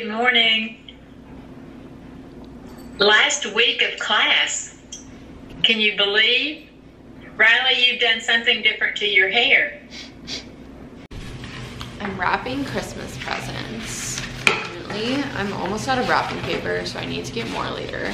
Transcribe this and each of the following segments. Good morning. Last week of class. Can you believe? Riley, you've done something different to your hair. I'm wrapping Christmas presents. Really, I'm almost out of wrapping paper, so I need to get more later.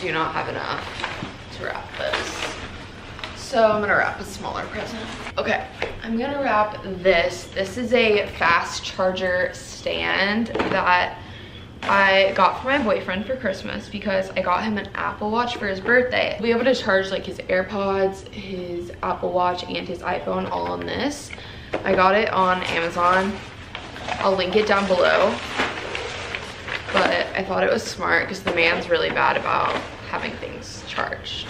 Do not have enough to wrap this, so I'm gonna wrap a smaller present. Okay, I'm gonna wrap this is a fast charger stand that I got for my boyfriend for Christmas because I got him an Apple Watch for his birthday. We'll be able to charge like his AirPods, his Apple Watch, and his iPhone all on this. I got it on Amazon. I'll link it down below. But I thought it was smart because the man's really bad about having things charged.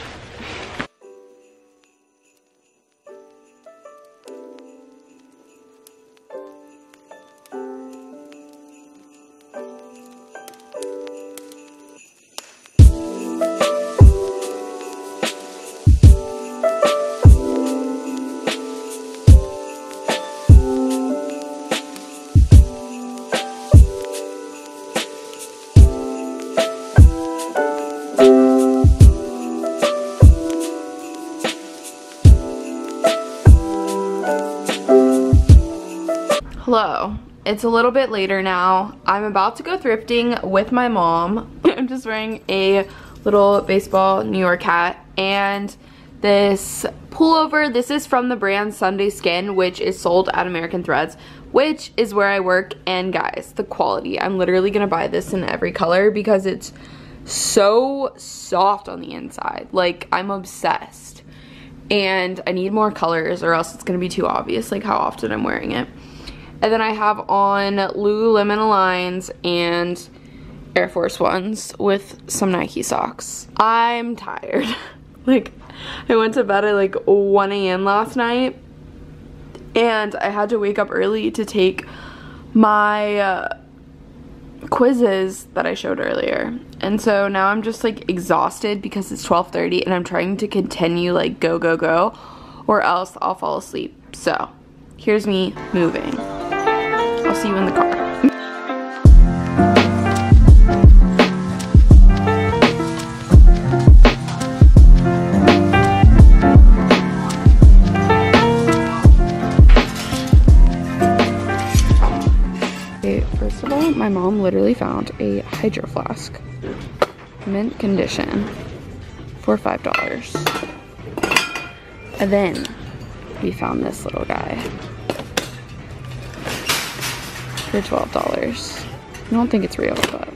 Hello, it's a little bit later now. I'm about to go thrifting with my mom. I'm just wearing a little baseball New York hat and this pullover. This is from the brand Sunday Skin, which is sold at American Threads, which is where I work. And guys, the quality. I'm literally gonna buy this in every color because it's so soft on the inside. Like, I'm obsessed. And I need more colors or else it's gonna be too obvious like how often I'm wearing it. And then I have on Lululemon lines and Air Force Ones with some Nike socks. I'm tired. Like, I went to bed at like 1 a.m. last night. And I had to wake up early to take my quizzes that I showed earlier. And so now I'm just like exhausted because it's 12:30 and I'm trying to continue like go. Or else I'll fall asleep. So, here's me moving. I'll see you in the car. Okay, first of all, my mom literally found a Hydro Flask, mint condition, for $5. And then we found this little guy for $12. I don't think it's real, but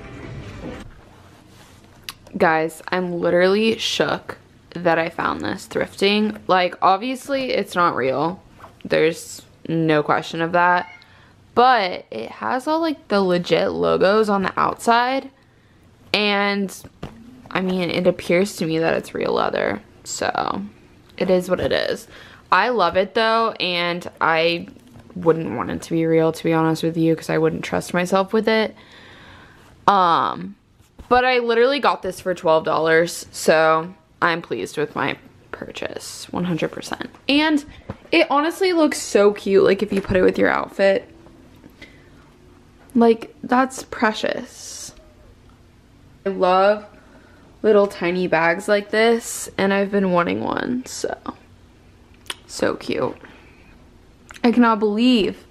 guys, I'm literally shook that I found this thrifting. Like, obviously it's not real, there's no question of that, but it has all like the legit logos on the outside, and I mean, it appears to me that it's real leather, so it is what it is. I love it though, and I wouldn't want it to be real, to be honest with you, because I wouldn't trust myself with it. But I literally got this for $12, so I'm pleased with my purchase, 100%. And it honestly looks so cute, like if you put it with your outfit. Like, that's precious. I love little tiny bags like this, and I've been wanting one, so cute. I cannot believe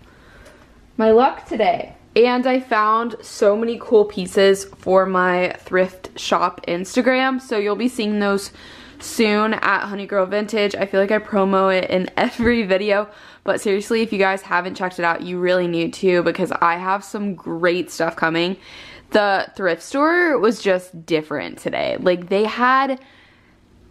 my luck today. And I found so many cool pieces for my thrift shop Instagram, so you'll be seeing those soon at Honey Girl Vintage. I feel like I promo it in every video, but seriously, if you guys haven't checked it out, you really need to, because I have some great stuff coming. The thrift store was just different today. Like, they had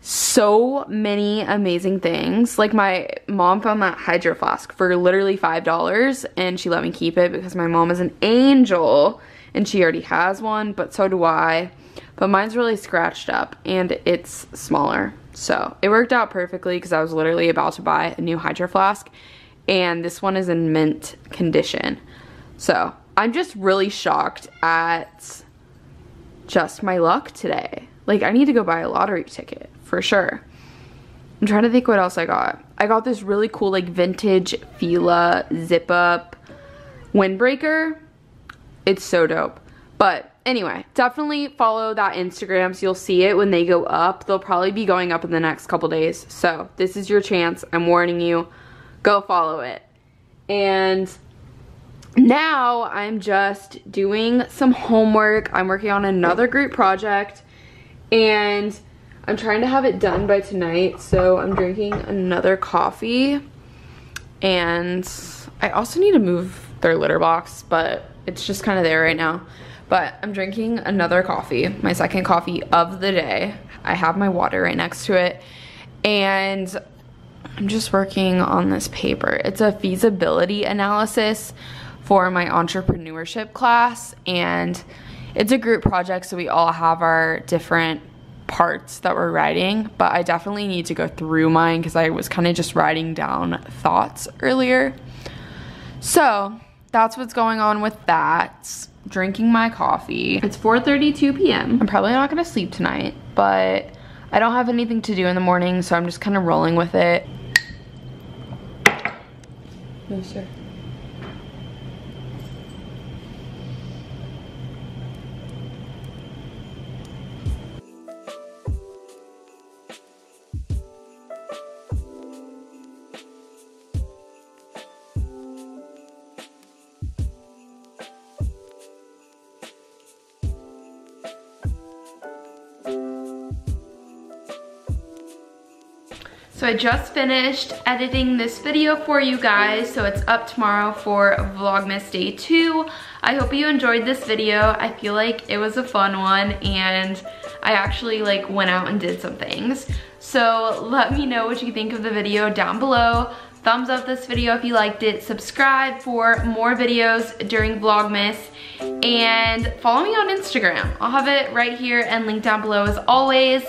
so many amazing things. Like, my mom found that Hydro Flask for literally $5 and she let me keep it because my mom is an angel and she already has one, but so do I. But mine's really scratched up and it's smaller, so it worked out perfectly because I was literally about to buy a new Hydro Flask and this one is in mint condition. So I'm just really shocked at just my luck today. Like, I need to go buy a lottery ticket for sure. I'm trying to think what else I got. I got this really cool like vintage Fila zip up windbreaker. It's so dope. But anyway, definitely follow that Instagram so you'll see it when they go up. They'll probably be going up in the next couple days. So this is your chance. I'm warning you. Go follow it. And now I'm just doing some homework. I'm working on another group project and I'm trying to have it done by tonight, so I'm drinking another coffee. And I also need to move their litter box, but it's just kind of there right now. But I'm drinking another coffee, my second coffee of the day. I have my water right next to it. And I'm just working on this paper. It's a feasibility analysis for my entrepreneurship class. And it's a group project, so we all have our different parts that we're writing, but I definitely need to go through mine because I was kind of just writing down thoughts earlier. So that's what's going on with that. Drinking my coffee. It's 4:32 p.m. I'm probably not gonna sleep tonight, but I don't have anything to do in the morning, so I'm just kind of rolling with it. No, sir. So I just finished editing this video for you guys, so it's up tomorrow for Vlogmas Day 2. I hope you enjoyed this video. I feel like it was a fun one, and I actually like went out and did some things. So let me know what you think of the video down below. Thumbs up this video if you liked it. Subscribe for more videos during Vlogmas. And follow me on Instagram. I'll have it right here and linked down below as always.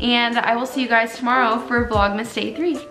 And I will see you guys tomorrow for Vlogmas Day 3.